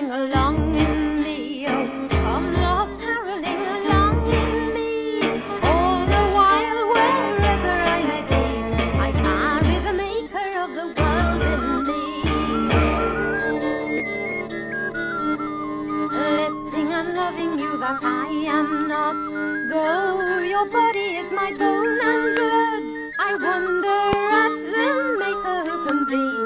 caroling along in the old Come North, caroling along in me. All the while, wherever I may be, I carry the maker of the world in me. Lifting and loving you that I am not, though your body is my bone and blood, I wonder at the maker who can be.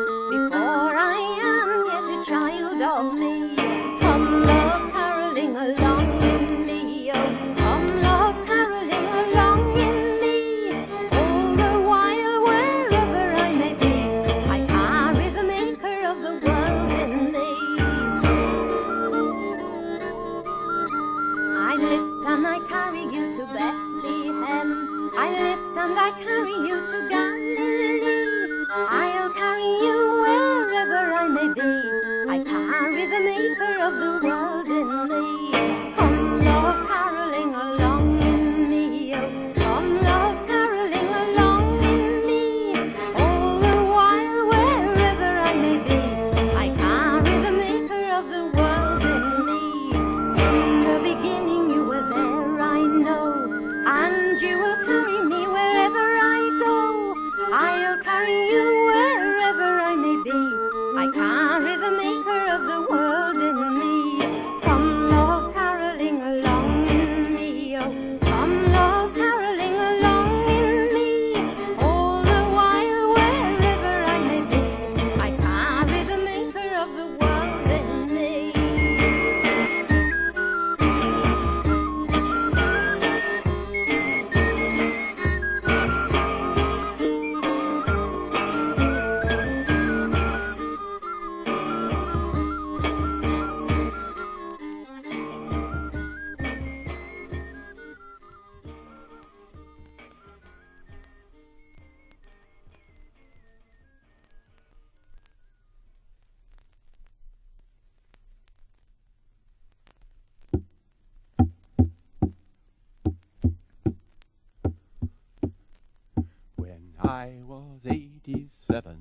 I was 87,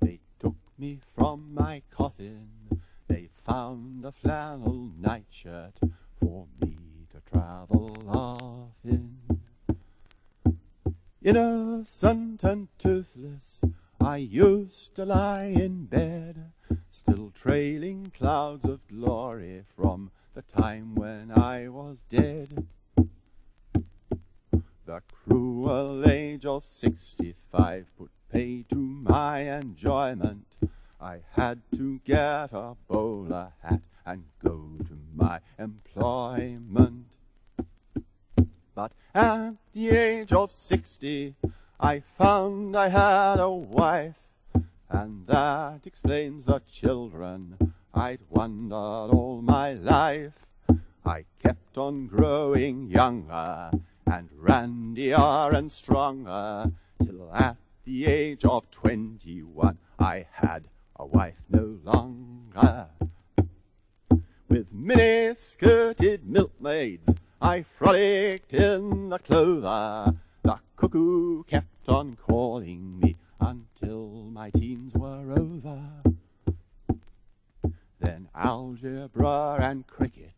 they took me from my coffin, they found a flannel nightshirt for me to travel off in. Innocent and toothless, I used to lie in bed, still trailing clouds of glory from the time when I was dead. The cruel age of 65 put pay to my enjoyment. I had to get a bowler hat and go to my employment. But at the age of 60, I found I had a wife, and that explains the children I'd wondered all my life. I kept on growing younger and randier and stronger, till at the age of 21 I had a wife no longer. With mini-skirted milkmaids I frolicked in the clover. The cuckoo kept on calling me until my teens were over. Then algebra and cricket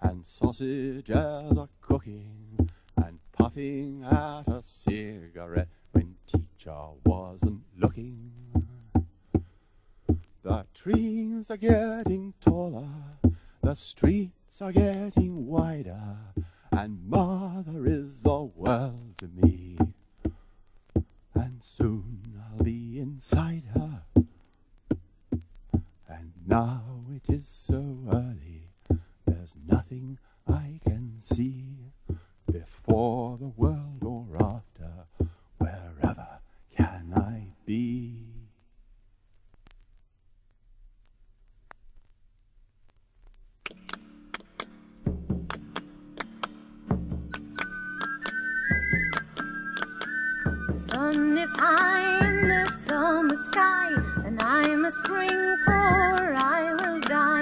and sausages a-cooking, and puffing at a cigarette when teacher wasn't looking. The trees are getting taller, the streets are getting wider, and mother is the world to me, and soon I'll be inside her. And now it is so early, there's nothing I can see, before the world or after, wherever can I be? The sun is high in the summer sky, and I must drink or I will die.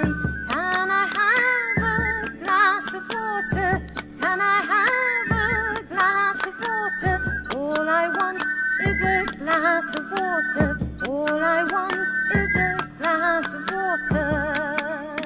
Can I have a glass of water? Can I have a glass of water? All I want is a glass of water. All I want is a glass of water.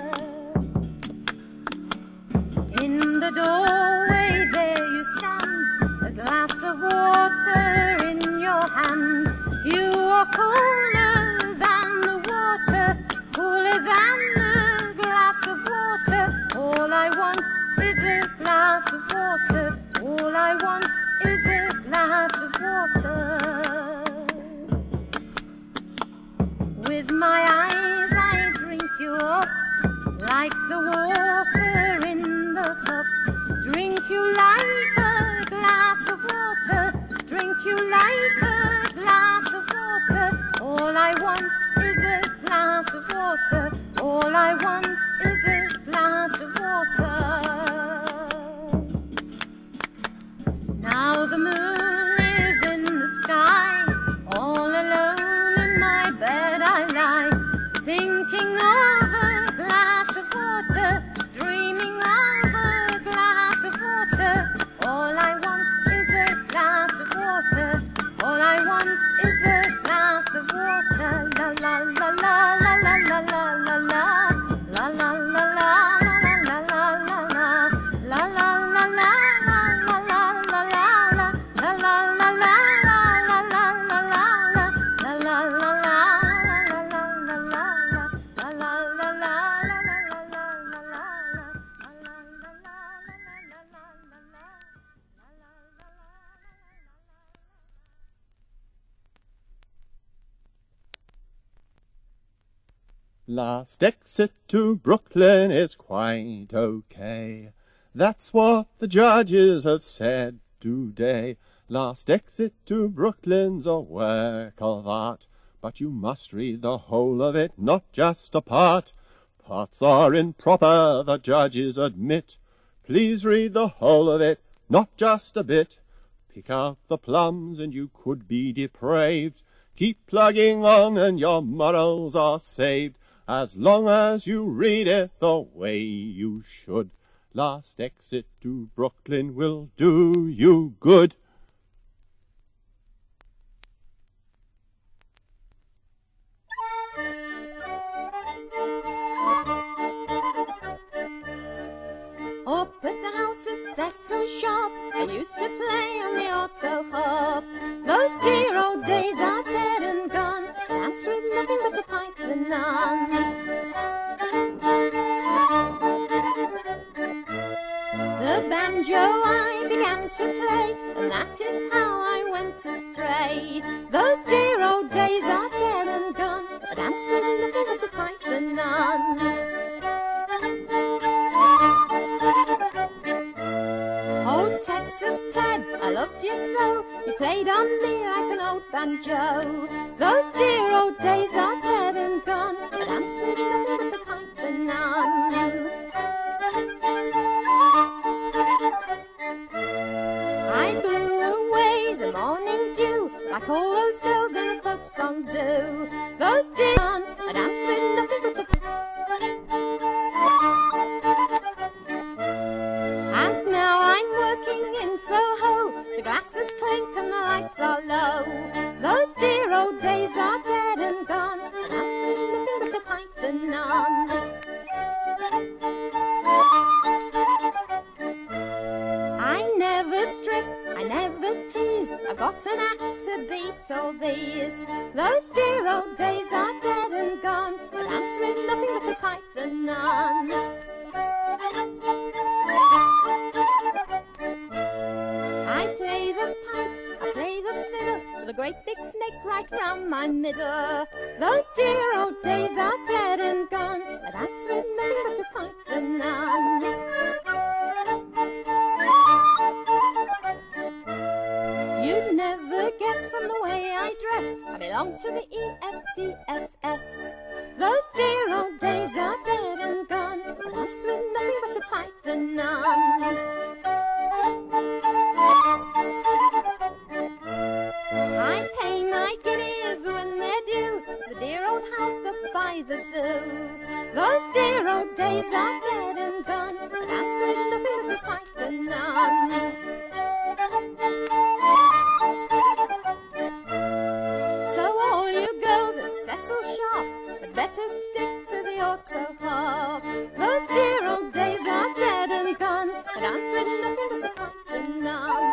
in my eyes I drink you up, like the water in the cup. Drink you like a glass of water, drink you like a glass of water. All I want is a glass of water, all I want is a glass of water. Now the moon is in the sky, all alone. Thinking of a glass of water, dreaming of a glass of water. All I want is a glass of water. All I want is a glass of water. La la la la la la la la la la la la la la. Last exit to Brooklyn is quite okay. That's what the judges have said today. Last exit to Brooklyn's a work of art, but you must read the whole of it, not just a part. Parts are improper, the judges admit. Please read the whole of it, not just a bit. Pick out the plums and you could be depraved. Keep plugging on and your morals are saved. As long as you read it the way you should, last exit to Brooklyn will do you good. Up at the house of Cecil Sharp, I used to play on the auto harp. Those dear old days are dead and gone. That's with nothing but a pipe and none. The banjo I began to play, and that is how I went astray. Those dear old days are dead and gone. I dance with nothing but a pipe and none. Oh, Texas Ted, I loved you so. You played on me like an old banjo. Those dear old days are dead and gone. I dance with nothing but a pipe and none. I blew away the morning dew, like all those girls in a folk song do. Those dear gone, I dance with nothing but a And now I'm working in Soho, the glasses clink and the lights are low. Those dear old days are dead and gone, and I'm singing nothing but a pipe and none. I never strip, I never tease, I've got an act to beat all these. Those dear old days are dead and gone, and I'm singing nothing but a pipe and none. I play the pipe, I play the fiddle, with a great big snake right round my middle. Those dear old days are dead and gone, and I've swung nothing but a pipe and none. You'd never guess from the way I dress, I belong to the EFBSS. Those dear old days are dead and gone, and I've swung nothing but a pipe and none. I pay my guineas when they're due to the dear old house up by the zoo. Those dear old days are dead and gone, and I'm sweating nothing but a pipe and none. So all you girls at Cecil Sharp had better stick to the auto pub. Those dear old days are dead and gone, and I'm sweating nothing but a pipe and none.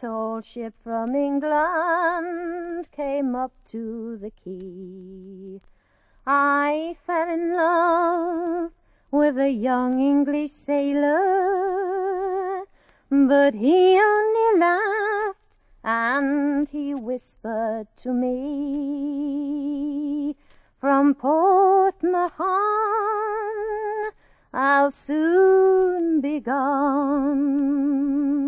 Old ship from England came up to the quay. I fell in love with a young English sailor, but he only laughed and he whispered to me, "From Port Mahon I'll soon be gone."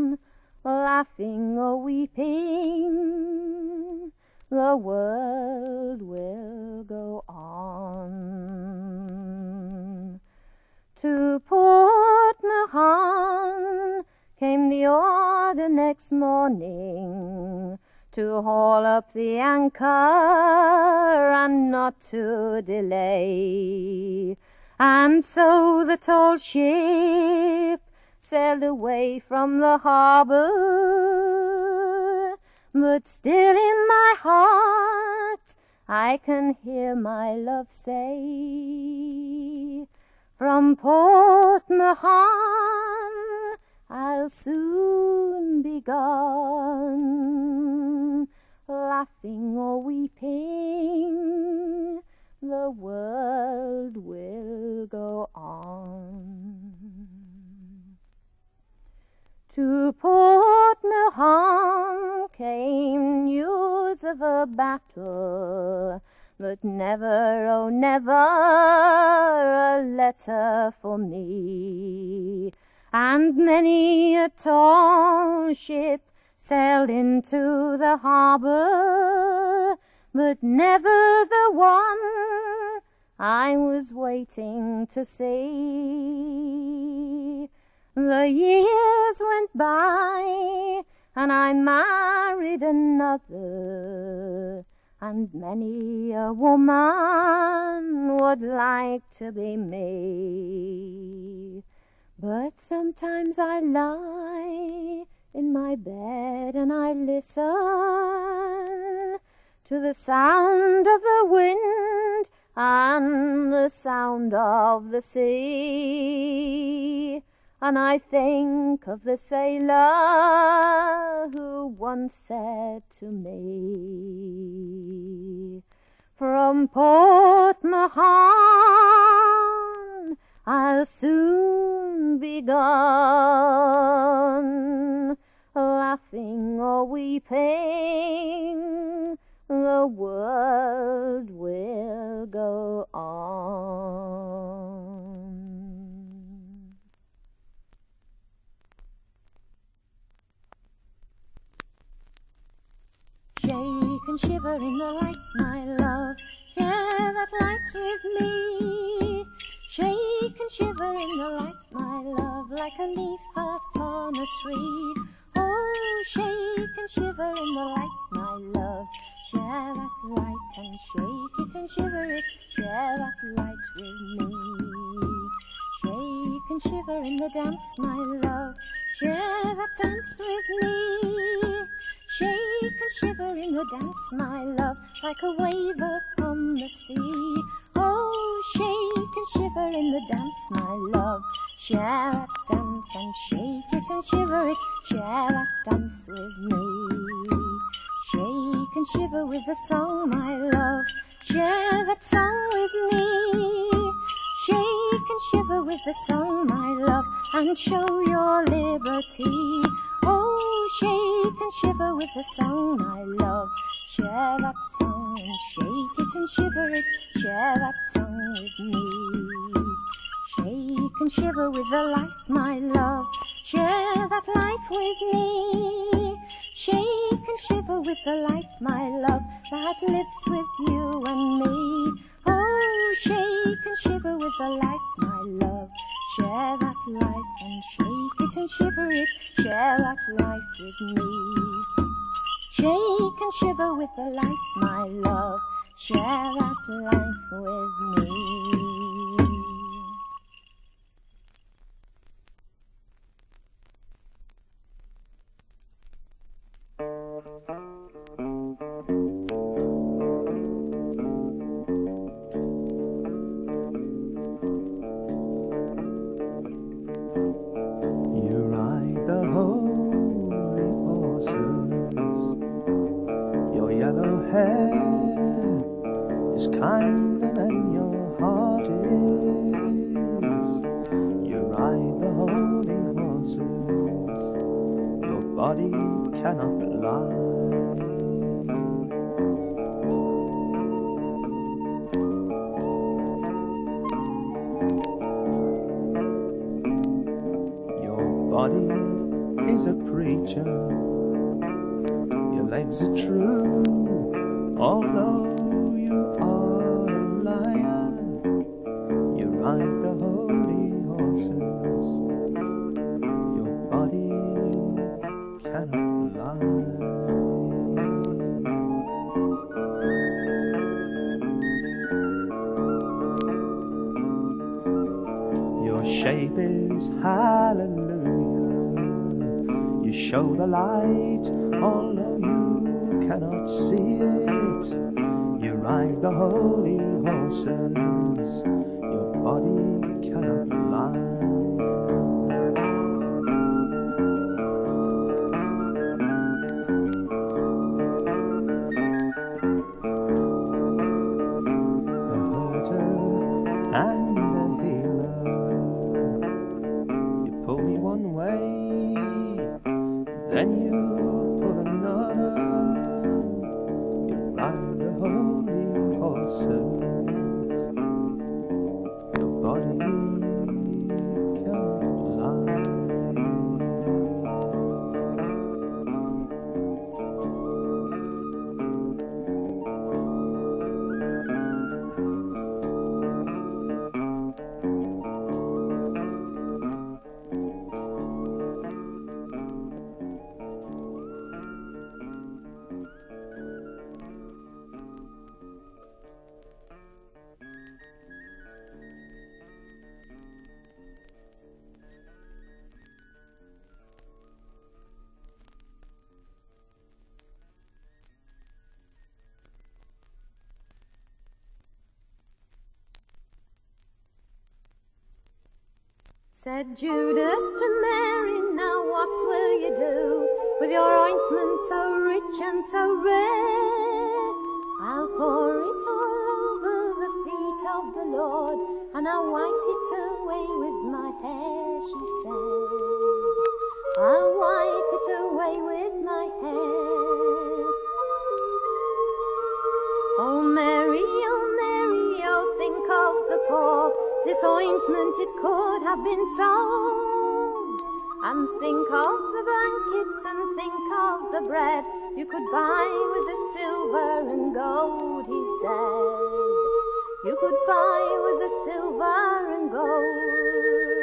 Laughing or weeping, the world will go on. To Port Mahon came the order next morning to haul up the anchor and not to delay. And so the tall ship sailed away from the harbour, but still in my heart I can hear my love say, "From Port Mahon I'll soon be gone." Laughing or weeping, the world will go on. To Port Mahon came news of a battle, but never, oh never, a letter for me. And many a tall ship sailed into the harbour, but never the one I was waiting to see. The years went by, and I married another, and many a woman would like to be me. But sometimes I lie in my bed and I listen to the sound of the wind and the sound of the sea. And I think of the sailor who once said to me, "From Port Mahon I'll soon be gone." Laughing or weeping, the world will go on. Shake and shiver in the light, my love, share that light with me. Shake and shiver in the light, my love, like a leaf upon a tree. Oh, shake and shiver in the light, my love, share that light and shake it and shiver it, share that light with me. Shake and shiver in the dance, my love, share that dance with me. Shake and shiver in the dance, my love, like a wave upon the sea. Oh, shake and shiver in the dance, my love, share that dance and shake it and shiver it, share that dance with me. Shake and shiver with the song, my love, share that song with me. Shake and shiver with the song, my love, and show your liberty. Oh, shake and shiver with the song, I love, share that song and shake it and shiver it, share that song with me. Shake and shiver with the light, my love, share that light with me. Shake and shiver with the light, my love, that lives with you and me. Oh, shake and shiver with the light, my love, share Share that life and shake it and shiver it. Share that life with me. Shake and shiver with the light, my love. Share that life with me. Said Judas to Mary, now what will you do with your ointment so rich and so red? I'll pour it all over the feet of the Lord, and I'll wipe it away with my hair, she said. I'll wipe it away with my hair. Oh Mary, oh think of the poor. This ointment, it could have been sold. And think of the blankets and think of the bread you could buy with the silver and gold, he said. You could buy with the silver and gold.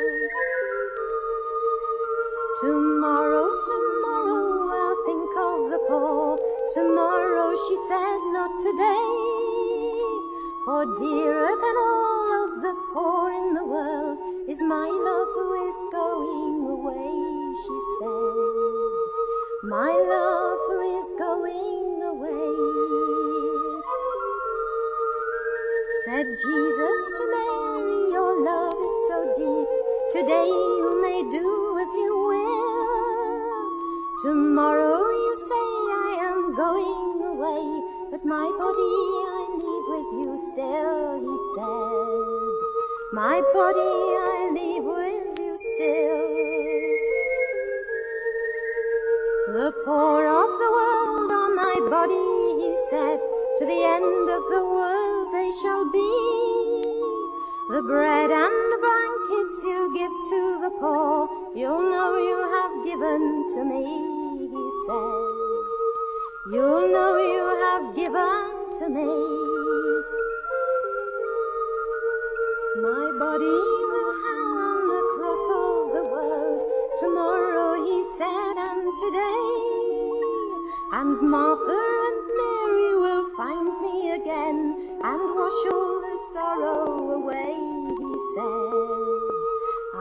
Tomorrow, tomorrow, I'll think of the poor. Tomorrow, she said, not today. For dearer than all of the poor in the world is my love who is going away, she said. My love who is going away. Said Jesus to Mary, your love is so deep. Today you may do as you will. Tomorrow you say I am going away, but my body I leave with you still, he said. My body I leave with you still. The poor of the world are my body, he said. To the end of the world they shall be. The bread and the blankets you give to the poor, you'll know you have given to me, he said. You'll know you have given to me. My body will hang on the cross. Tomorrow he said, and today, and Martha and Mary will find me again, and wash all the sorrow away, he said,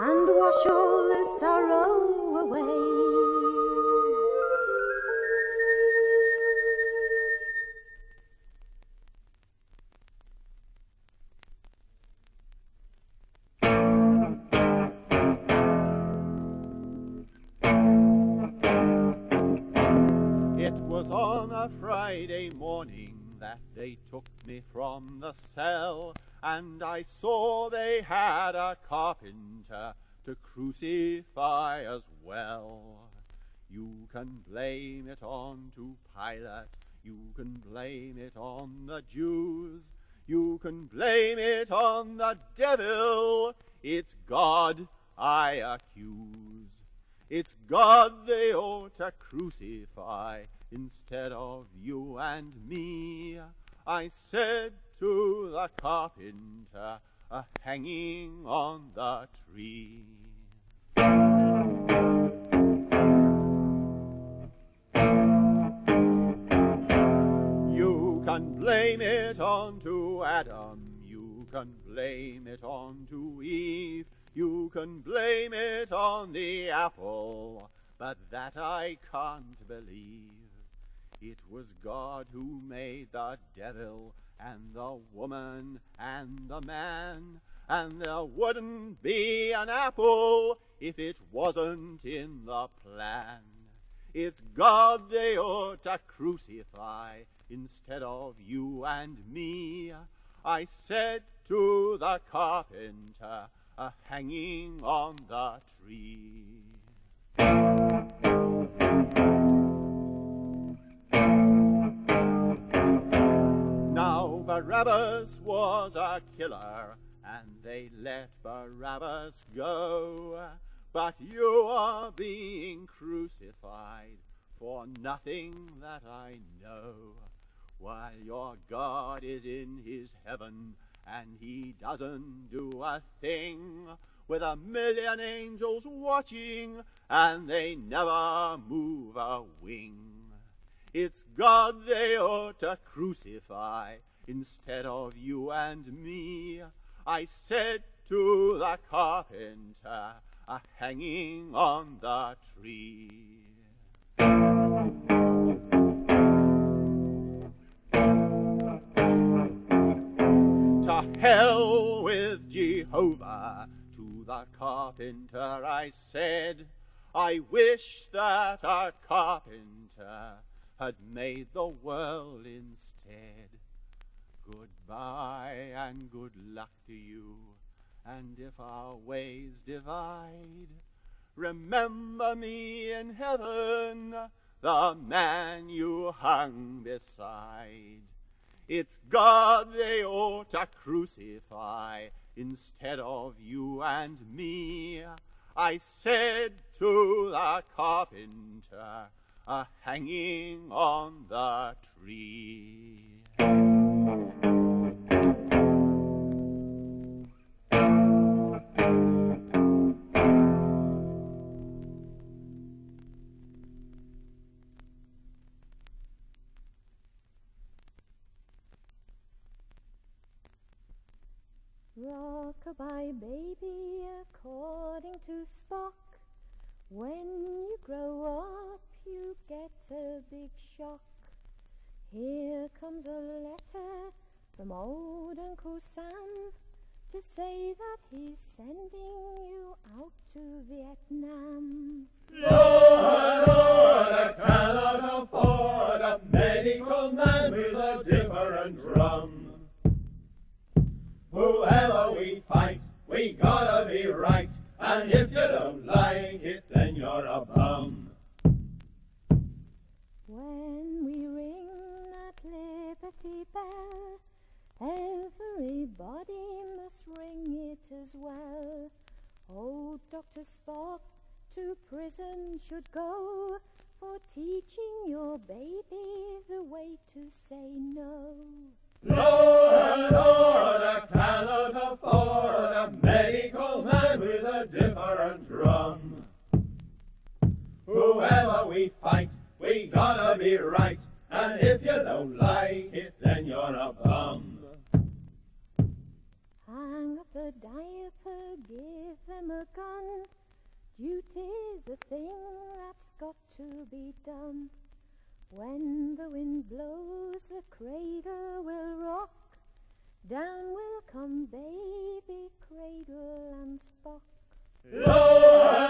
and wash all the sorrow away. Friday morning that they took me from the cell, and I saw they had a carpenter to crucify as well. You can blame it on to Pilate, you can blame it on the Jews, you can blame it on the devil. It's God I accuse. It's God they ought to crucify instead of you and me. I said to the carpenter, a hanging on the tree. You can blame it on to Adam, you can blame it on to Eve, you can blame it on the apple, but that I can't believe. It was God who made the devil and the woman and the man, and there wouldn't be an apple if it wasn't in the plan. It's God they ought to crucify instead of you and me. I said to the carpenter, a hanging on the tree. Now Barabbas was a killer, and they let Barabbas go, but you are being crucified for nothing that I know, while your God is in his heaven, and he doesn't do a thing, with 1,000,000 angels watching, and they never move a wing. It's God they ought to crucify instead of you and me. I said to the carpenter, a hanging on the tree. To hell with Jehovah, to the carpenter I said, I wish that a carpenter had made the world instead. Goodbye and good luck to you, and if our ways divide, remember me in heaven, the man you hung beside. It's God they ought to crucify instead of you and me. I said to the carpenter, a hanging on the tree. Rock-a-bye, baby, according to Spock, when you grow up you get a big shock. Here comes a letter from old Uncle Sam to say that he's sending you out to Vietnam. Lord, Lord, I cannot afford a medical man with a different drum. Whoever we fight, we gotta be right, and if you don't like it, then you're a bum. When we ring that Liberty Bell, everybody must ring it as well. Old Doctor Spock to prison should go for teaching your baby the way to say no. Lord, Lord, I cannot afford a medical man with a different drum. Whoever we fight, we gotta be right. And if you don't like it, then you're a bum. Hang up a diaper, give them a gun. Duty's a thing that's got to be done. When the wind blows, the cradle will rock. Down will come baby Cradle and Spock. Lord,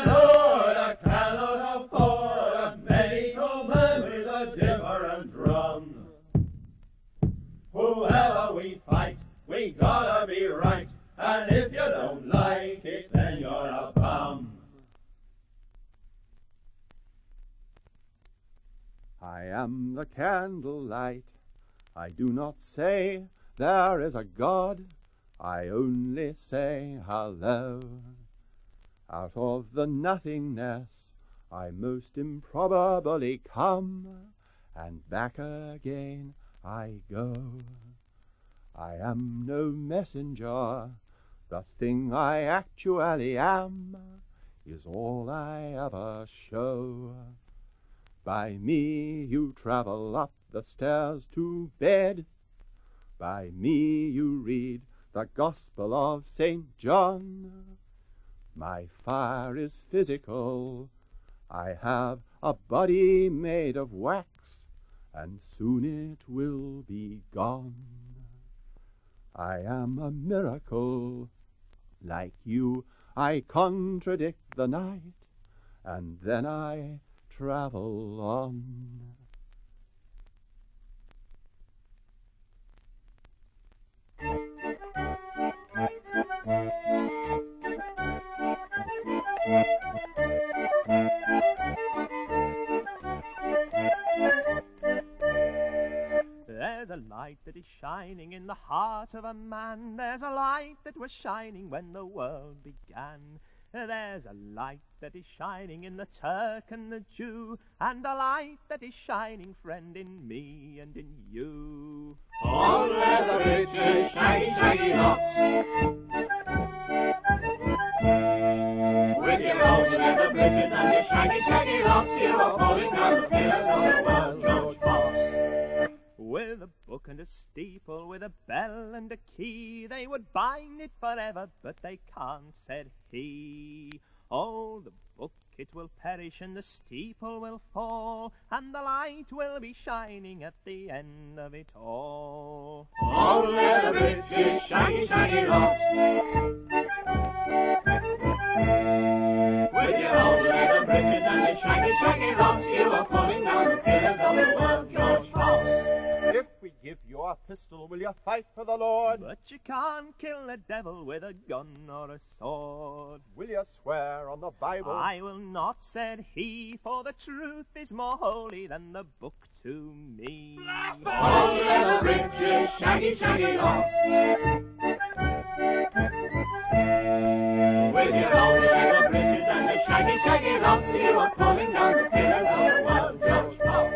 Lord, I cannot afford a medical man with a different drum. Whoever we fight, we gotta be right. And if you don't like it, then you're a bum. I am the candlelight. I do not say there is a God, I only say hello. Out of the nothingness I most improbably come, and back again I go. I am no messenger, the thing I actually am is all I ever show. By me you travel up the stairs to bed, by me you read the Gospel of Saint John. My fire is physical, I have a body made of wax, and soon it will be gone. I am a miracle, like you I contradict the night, and then I travel on. There's a light that is shining in the heart of a man. There's a light that was shining when the world began. There's a light that is shining in the Turk and the Jew, and a light that is shining, friend, in me and in you. On the British shaggy, shaggy locks, with your old leather breeches and your shaggy, shaggy locks, you are falling down the pillars of the world, George Fox. With a book and a steeple, with a bell and a key, they would bind it forever, but they can't, said he. Oh, the book, it will perish, and the steeple will fall, and the light will be shining at the end of it all. Oh, little British shaggy, shaggy locks, with your old little breeches and your shaggy, shaggy locks, you are pulling down the pillars of the world, George Fox. If we give you a pistol, will you fight for the Lord? But you can't kill the devil with a gun or a sword. Will you swear on the Bible? I will not, said he, for the truth is more holy than the book to me. Oh, little British shaggy, shaggy locks, with your own little breeches and the shaggy, shaggy locks, you are pulling down the pillars of the world, George Fox.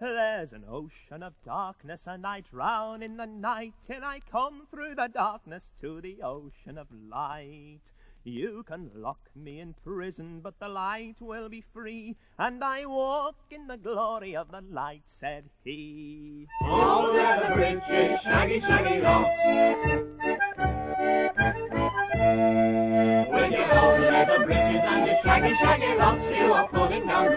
There's an ocean of darkness, and I drown in the night, till I come through the darkness to the ocean of light. You can lock me in prison, but the light will be free, and I walk in the glory of the light, said he. Oh, the British shaggy, shaggy locks, with your old leather breeches and your shaggy, shaggy locks, you are pulling down